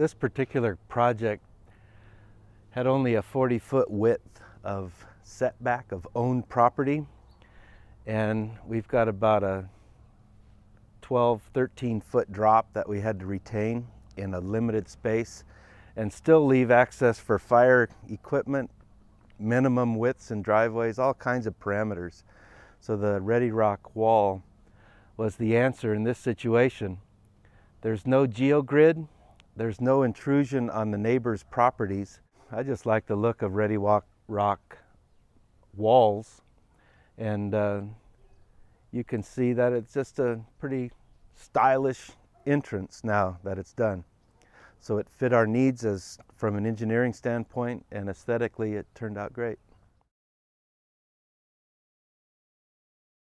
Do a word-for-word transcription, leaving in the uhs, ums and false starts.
This particular project had only a forty foot width of setback of owned property, and we've got about a twelve, thirteen foot drop that we had to retain in a limited space and still leave access for fire equipment, minimum widths and driveways, all kinds of parameters. So the Redi-Rock wall was the answer in this situation. There's no geogrid, there's no intrusion on the neighbors' properties. I just like the look of Redi-Rock walls, and uh, you can see that it's just a pretty stylish entrance now that it's done. So it fit our needs as from an engineering standpoint, and aesthetically it turned out great.